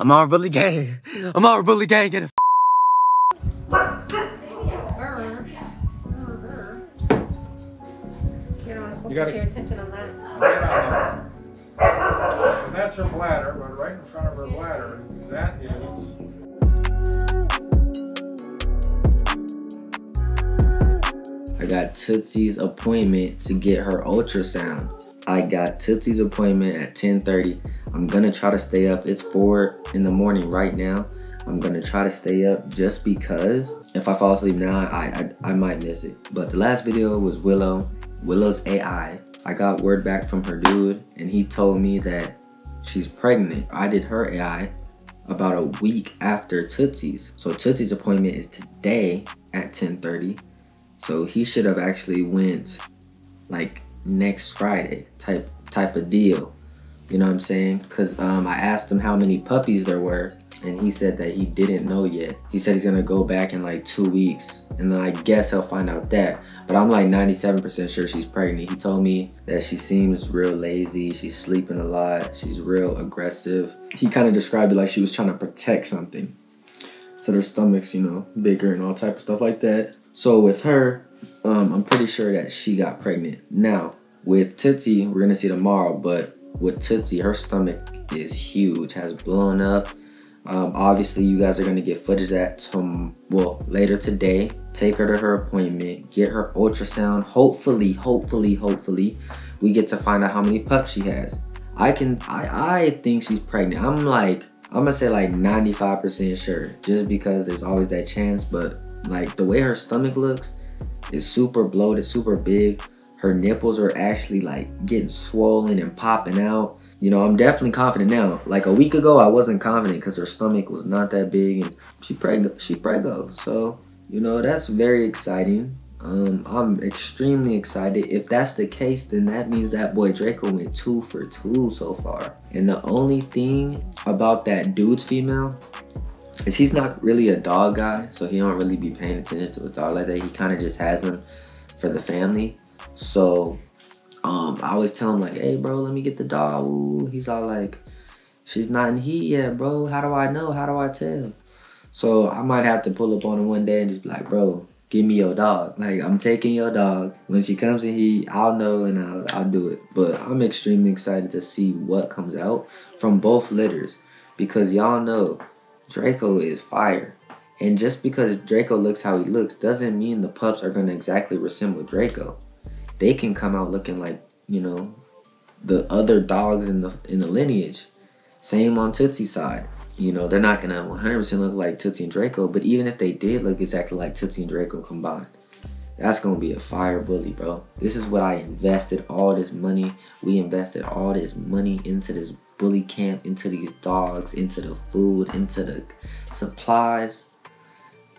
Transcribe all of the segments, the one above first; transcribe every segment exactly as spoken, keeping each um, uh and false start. Amonra Bully Gang. Amonra Bully Gang in a. You gotta your attention on that. So that's her bladder, but right in front of her bladder, that is. I got Tootsie's appointment to get her ultrasound. I got Tootsie's appointment at ten thirty. I'm gonna try to stay up. It's four in the morning right now. I'm gonna try to stay up just because if I fall asleep now, I, I, I might miss it. But the last video was Willow. Willow's A I. I got word back from her dude and he told me that she's pregnant. I did her A I about a week after Tootsie's. So Tootsie's appointment is today at ten thirty. So he should have actually went like next Friday type type of deal. You know what I'm saying? Cause um, I asked him how many puppies there were and he said that he didn't know yet. He said he's gonna go back in like two weeks and then I guess he'll find out that. But I'm like ninety-seven percent sure she's pregnant. He told me that she seems real lazy, she's sleeping a lot, she's real aggressive. He kind of described it like she was trying to protect something. So their stomach's, you know, bigger and all type of stuff like that. So with her, um, I'm pretty sure that she got pregnant. Now, with Tootsie, we're gonna see tomorrow, but with Tootsie, her stomach is huge, has blown up. Um, obviously, you guys are going to get footage that, tom well, later today. Take her to her appointment, get her ultrasound. Hopefully, hopefully, hopefully, we get to find out how many pups she has. I can, I, I think she's pregnant. I'm like, I'm going to say like ninety-five percent sure, just because there's always that chance. But like the way her stomach looks, it's super bloated, super big. Her nipples are actually like getting swollen and popping out. You know, I'm definitely confident now. Like a week ago, I wasn't confident because her stomach was not that big and she pregnant, she pregged. So, you know, that's very exciting. Um, I'm extremely excited. If that's the case, then that means that boy Draco went two for two so far. And the only thing about that dude's female is he's not really a dog guy. So he don't really be paying attention to a dog like that. He kind of just has him for the family. So... Um, I always tell him like, hey bro, let me get the dog. Ooh, he's all like, she's not in heat yet, bro. How do I know? How do I tell? So I might have to pull up on him one day and just be like, bro, give me your dog. Like, I'm taking your dog. When she comes in heat, I'll know and I'll, I'll do it. But I'm extremely excited to see what comes out from both litters because y'all know Draco is fire. And just because Draco looks how he looks doesn't mean the pups are going to exactly resemble Draco. They can come out looking like, you know, the other dogs in the in the lineage. Same on Tootsie's side. You know, they're not gonna one hundred percent look like Tootsie and Draco, but even if they did look exactly like Tootsie and Draco combined, that's gonna be a fire bully, bro. This is what I invested all this money. We invested all this money into this bully camp, into these dogs, into the food, into the supplies,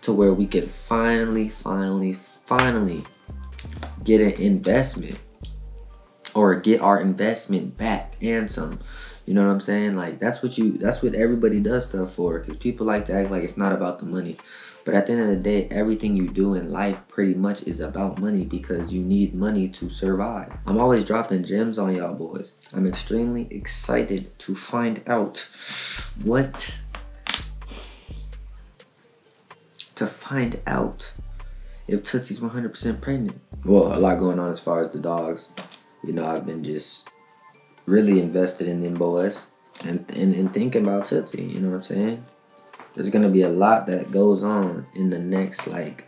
to where we could finally, finally, finally get an investment or get our investment back and some. You know what I'm saying? Like, that's what you that's what everybody does stuff for, because people like to act like it's not about the money, but at the end of the day, everything you do in life pretty much is about money because you need money to survive. I'm always dropping gems on y'all boys. I'm extremely excited to find out what to find out if Tootsie's one hundred percent pregnant. Well, a lot going on as far as the dogs. You know, I've been just really invested in them boys and, and, and thinking about Tootsie, you know what I'm saying? There's gonna be a lot that goes on in the next like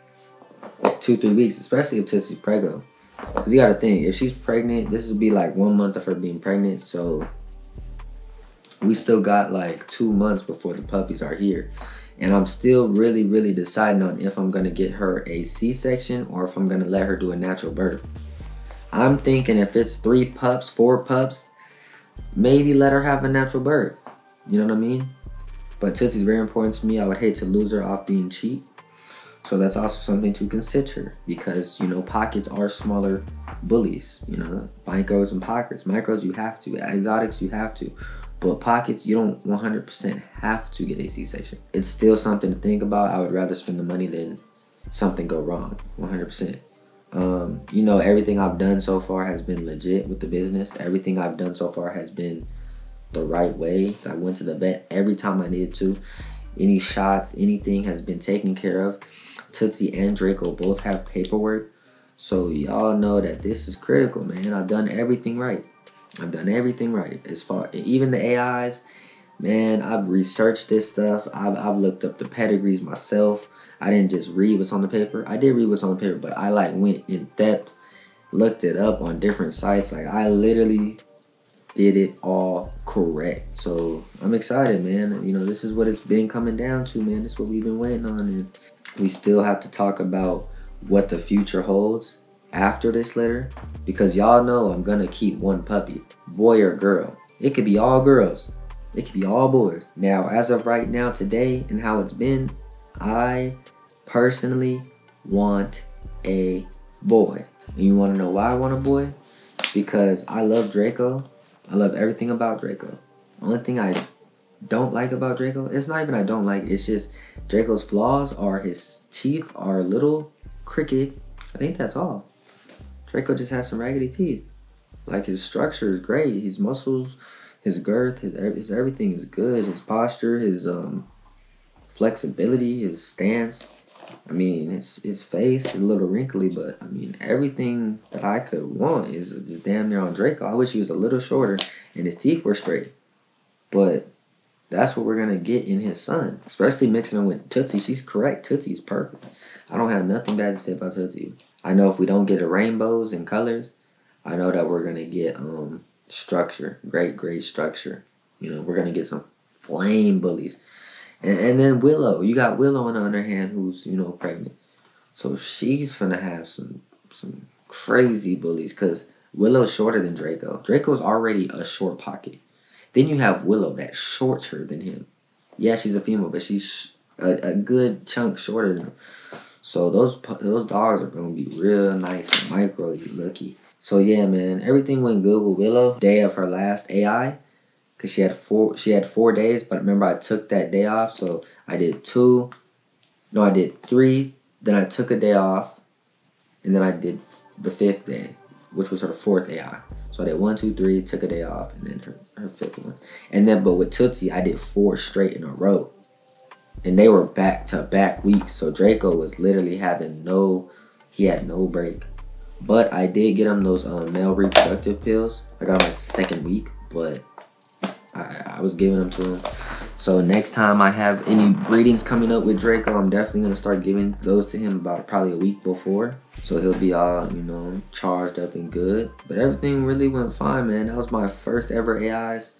two, three weeks, especially if Tootsie's preggo. Cause you gotta think, if she's pregnant, this will be like one month of her being pregnant, so we still got like two months before the puppies are here. And I'm still really, really deciding on if I'm gonna get her a C section or if I'm gonna let her do a natural birth. I'm thinking if it's three pups, four pups, maybe let her have a natural birth. You know what I mean? But Tootsie's very important to me. I would hate to lose her off being cheap. So that's also something to consider because, you know, pockets are smaller bullies. You know, micros and pockets. Micros you have to, exotics you have to. But pockets, you don't one hundred percent have to get a C section. It's still something to think about. I would rather spend the money than something go wrong, one hundred percent. Um, you know, everything I've done so far has been legit with the business. Everything I've done so far has been the right way. I went to the vet every time I needed to. Any shots, anything has been taken care of. Tootsie and Draco both have paperwork. So y'all know that this is critical, man. I've done everything right. I've done everything right. As far, even the A Is, man, I've researched this stuff. I've, I've looked up the pedigrees myself. I didn't just read what's on the paper. I did read what's on the paper, but I like went in depth, looked it up on different sites. Like I literally did it all correct. So I'm excited, man. You know, this is what it's been coming down to, man. This is what we've been waiting on. And we still have to talk about what the future holds after this litter, because y'all know I'm gonna keep one puppy, boy or girl. It could be all girls, it could be all boys. Now, as of right now, today, and how it's been, I personally want a boy. And you wanna know why I want a boy? Because I love Draco. I love everything about Draco. The only thing I don't like about Draco, it's not even I don't like, it's just Draco's flaws are his teeth are a little crooked. I think that's all. Draco just has some raggedy teeth. Like his structure is great. His muscles, his girth, his, his everything is good. His posture, his um, flexibility, his stance. I mean, his, his face is a little wrinkly, but I mean, everything that I could want is, is damn near on Draco. I wish he was a little shorter and his teeth were straight. But that's what we're going to get in his son. Especially mixing him with Tootsie. She's correct. Tootsie's perfect. I don't have nothing bad to say about Tootsie. I know if we don't get the rainbows and colors, I know that we're going to get um structure. Great, great structure. You know, we're going to get some flame bullies. And, and then Willow. You got Willow on the other hand who's, you know, pregnant. So she's going to have some, some crazy bullies because Willow's shorter than Draco. Draco's already a short pocket. Then you have Willow that shorts her than him. Yeah, she's a female, but she's a, a good chunk shorter than her. So those those dogs are going to be real nice and micro, you lucky. So yeah, man, everything went good with Willow. Day of her last A I, because she had four she had four days, but remember I took that day off. So I did two, no, I did three, then I took a day off, and then I did the fifth day, which was her fourth A I. So I did one, two, three, took a day off, and then her, her fifth one. And then, but with Tootsie, I did four straight in a row. And they were back-to-back weeks. So Draco was literally having no, he had no break. But I did get him those um, male reproductive pills. I got him like second week, but I, I was giving them to him. So next time I have any breedings coming up with Draco, I'm definitely going to start giving those to him about probably a week before. So he'll be all, you know, charged up and good. But everything really went fine, man. That was my first ever A Is.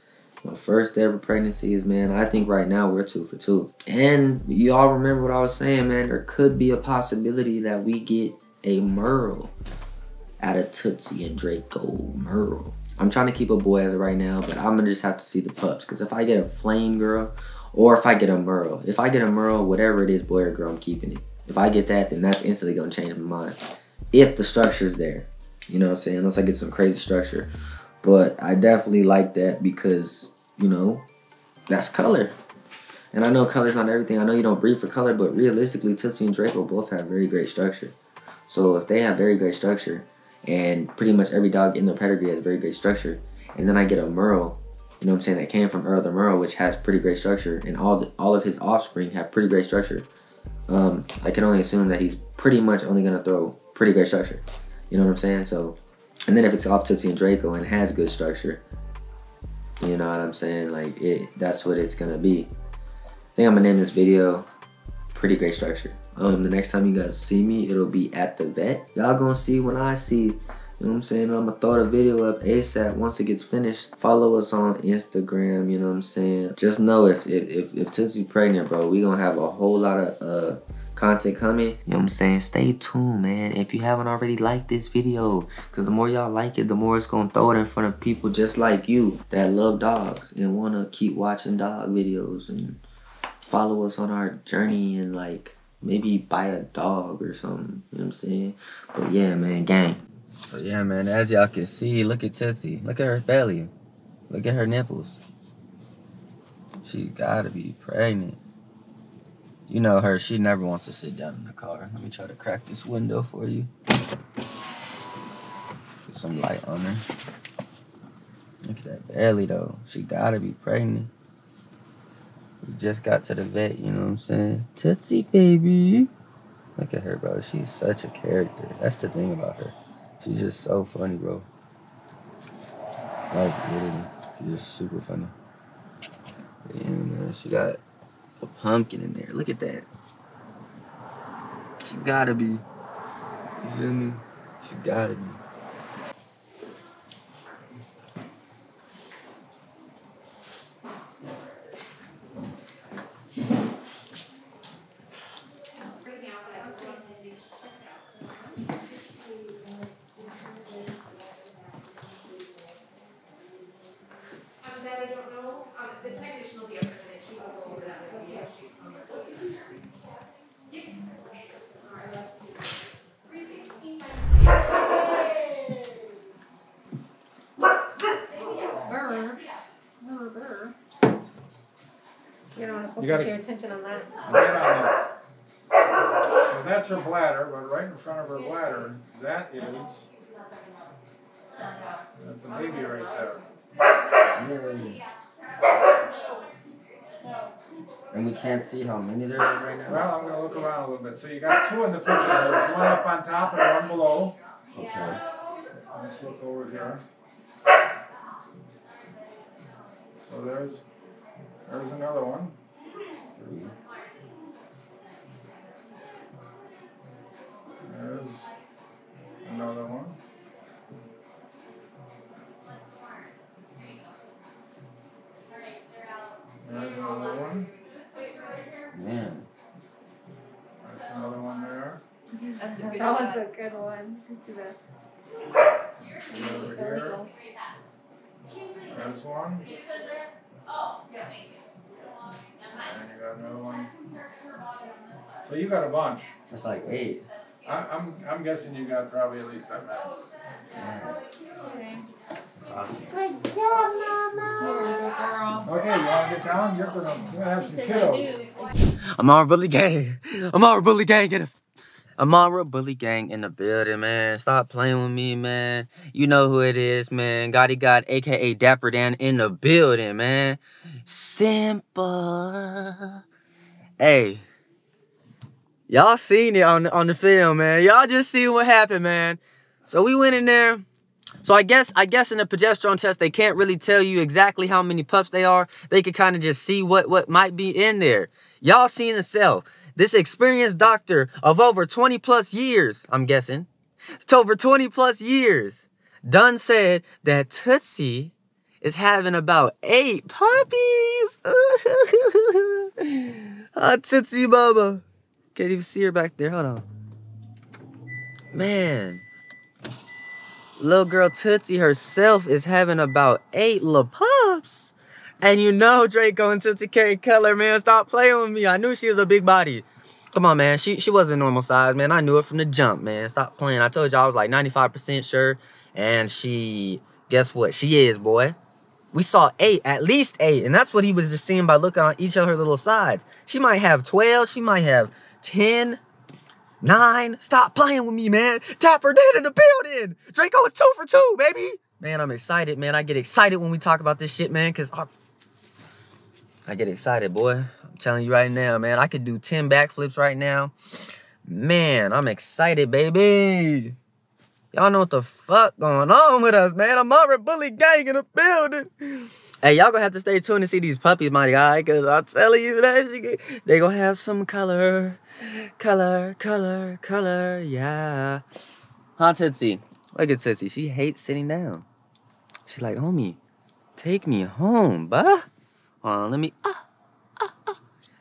My first ever pregnancies, man. I think right now we're two for two. And you all remember what I was saying, man. There could be a possibility that we get a Merle out of Tootsie and Draco. Merle. I'm trying to keep a boy as of right now, but I'm going to just have to see the pups. Because if I get a flame girl or if I get a Merle. If I get a Merle, whatever it is, boy or girl, I'm keeping it. If I get that, then that's instantly going to change my mind. If the structure's there. You know what I'm saying? Unless I get some crazy structure. But I definitely like that because, you know, that's color. And I know color's not everything. I know you don't breed for color, but realistically, Tootsie and Draco both have very great structure. So if they have very great structure, and pretty much every dog in their pedigree has very great structure, and then I get a Merle, you know what I'm saying, that came from Earl the Merle, which has pretty great structure, and all the, all of his offspring have pretty great structure. Um, I can only assume that he's pretty much only going to throw pretty great structure. You know what I'm saying? So... And then if it's off Tootsie and Draco and has good structure, you know what I'm saying? Like, it, that's what it's going to be. I think I'm going to name this video Pretty Great Structure. Um, the next time you guys see me, it'll be at the vet. Y'all going to see when I see, you know what I'm saying? I'm going to throw the video up ASAP once it gets finished. Follow us on Instagram, you know what I'm saying? Just know if, if, if, if Tootsie's pregnant, bro, we going to have a whole lot of... Uh, content coming. You know what I'm saying? Stay tuned, man. If you haven't already liked this video, because the more y'all like it, the more it's going to throw it in front of people just like you that love dogs and want to keep watching dog videos and follow us on our journey and like maybe buy a dog or something. You know what I'm saying? But yeah, man, gang. So yeah, man, as y'all can see, look at Tootsie. Look at her belly. Look at her nipples. She gotta be pregnant. You know her, she never wants to sit down in the car. Let me try to crack this window for you. Put some light on her. Look at that belly, though. She gotta be pregnant. We just got to the vet, you know what I'm saying? Tootsie, baby. Look at her, bro. She's such a character. That's the thing about her. She's just so funny, bro. Like, literally. She's just super funny. Yeah, man. She got a pumpkin in there. Look at that. She gotta be. You feel me? She gotta be. You gotta your attention on that. Right on. So that's her bladder, but right in front of her bladder, that is that's a baby right there. Yeah. And we can't see how many there is right now. Well, I'm gonna look around a little bit. So you got two in the picture. There's one up on top and one below. Okay. Let's look over here. So there's there's another one. Three. There's another one. There's another one. Yeah. That's another one there. That's a good that one's one. a good one. See that. Over here. There's one. Oh, yeah, thank you. And you got another one. So you got a bunch. That's like eight. I, I'm I'm guessing you got probably at least that many. Yeah. That's awesome. Good job, Mama. Okay, you want to get down? You're gonna, you're gonna have some kiddos. Amonra Bully Gang. Amonra Bully Gang in the Amonra Bully Gang in the building, man. Stop playing with me, man. You know who it is, man. Gotti God, aka Dapper Dan, in the building, man. Simple. Hey, y'all seen it on on the film, man. Y'all just seen what happened, man. So we went in there. So I guess I guess in the progesterone test they can't really tell you exactly how many pups they are. They could kind of just see what what might be in there. Y'all seen the cell. This experienced doctor of over twenty plus years, I'm guessing. It's over twenty plus years. Dunn said that Tootsie is having about eight puppies. Ah, Tootsie Mama. Can't even see her back there. Hold on. Man. Little girl Tootsie herself is having about eight little pups. And you know Draco and Tootsie carry color, man. Stop playing with me. I knew she was a big body. Come on, man. She she wasn't normal size, man. I knew it from the jump, man. Stop playing. I told y'all I was like ninety-five percent sure. And she, guess what? She is, boy. We saw eight, at least eight. And that's what he was just seeing by looking on each of her little sides. She might have twelve. She might have ten, nine. Stop playing with me, man. Dapper Dan in the building. Draco is two for two, baby. Man, I'm excited, man. I get excited when we talk about this shit, man, because I... I get excited, boy. I'm telling you right now, man. I could do ten backflips right now. Man, I'm excited, baby. Y'all know what the fuck going on with us, man. Amonra Bully Gang in the building. Hey, y'all gonna have to stay tuned to see these puppies, my guy, because I'm telling you that they gonna have some color. Color, color, color, yeah. Huh, Tootsie? Look at Tootsie. She hates sitting down. She's like, homie, take me home, bah. Hold on, let me, ah, ah, ah.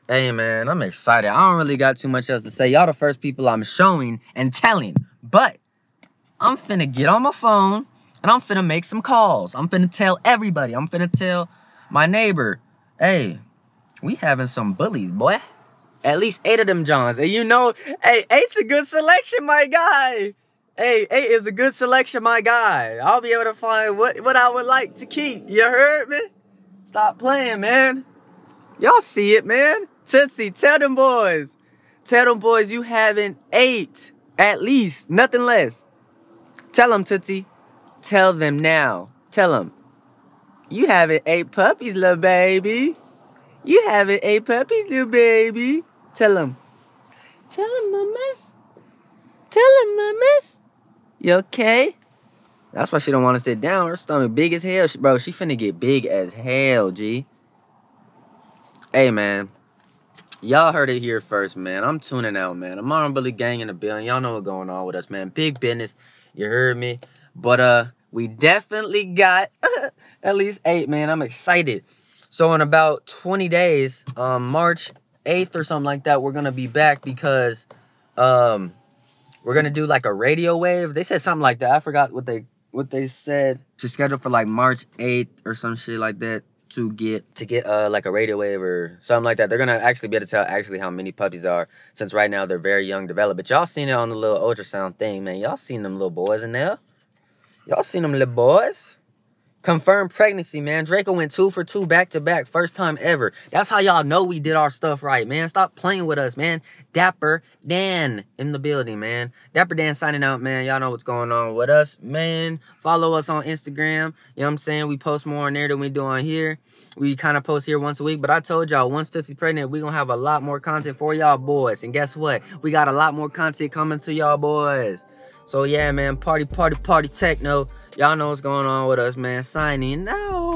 Hey, man, I'm excited. I don't really got too much else to say. Y'all the first people I'm showing and telling. But I'm finna get on my phone, and I'm finna make some calls. I'm finna tell everybody. I'm finna tell my neighbor, hey, we having some bullies, boy. At least eight of them Johns. And you know, hey, eight's a good selection, my guy. Hey, eight is a good selection, my guy. I'll be able to find what, what I would like to keep. You heard me? Stop playing, man. Y'all see it, man. Tootsie, tell them boys. Tell them boys you having eight, at least, nothing less. Tell them, Tootsie. Tell them now. Tell them. You haven't ate puppies, little baby. You haven't ate puppies, little baby. Tell him. Tell him, mamas. Tell him, mamas. You okay? That's why she don't want to sit down. Her stomach big as hell. She, bro, she finna get big as hell, G. Hey, man. Y'all heard it here first, man. I'm tuning out, man. Amonra Bully Gang in the building. Y'all know what's going on with us, man. Big business. You heard me? But uh, we definitely got at least eight, man. I'm excited. So in about twenty days, um, March eighth or something like that, we're going to be back because um, we're going to do like a radio wave. They said something like that. I forgot what they what they said. She's scheduled for like March eighth or some shit like that to get to get uh, like a radio wave or something like that. They're going to actually be able to tell actually how many puppies are since right now they're very young developed. But y'all seen it on the little ultrasound thing, man. Y'all seen them little boys in there. Y'all seen them little boys. Confirmed pregnancy, man. Draco went two for two back-to-back. First time ever. That's how y'all know we did our stuff right, man. Stop playing with us, man. Dapper Dan in the building, man. Dapper Dan signing out, man. Y'all know what's going on with us, man. Follow us on Instagram. You know what I'm saying? We post more on there than we do on here. We kind of post here once a week. But I told y'all, once Tootsie's pregnant, we're going to have a lot more content for y'all boys. And guess what? We got a lot more content coming to y'all boys. So, yeah, man. Party, party, party techno. Y'all know what's going on with us, man. Signing out.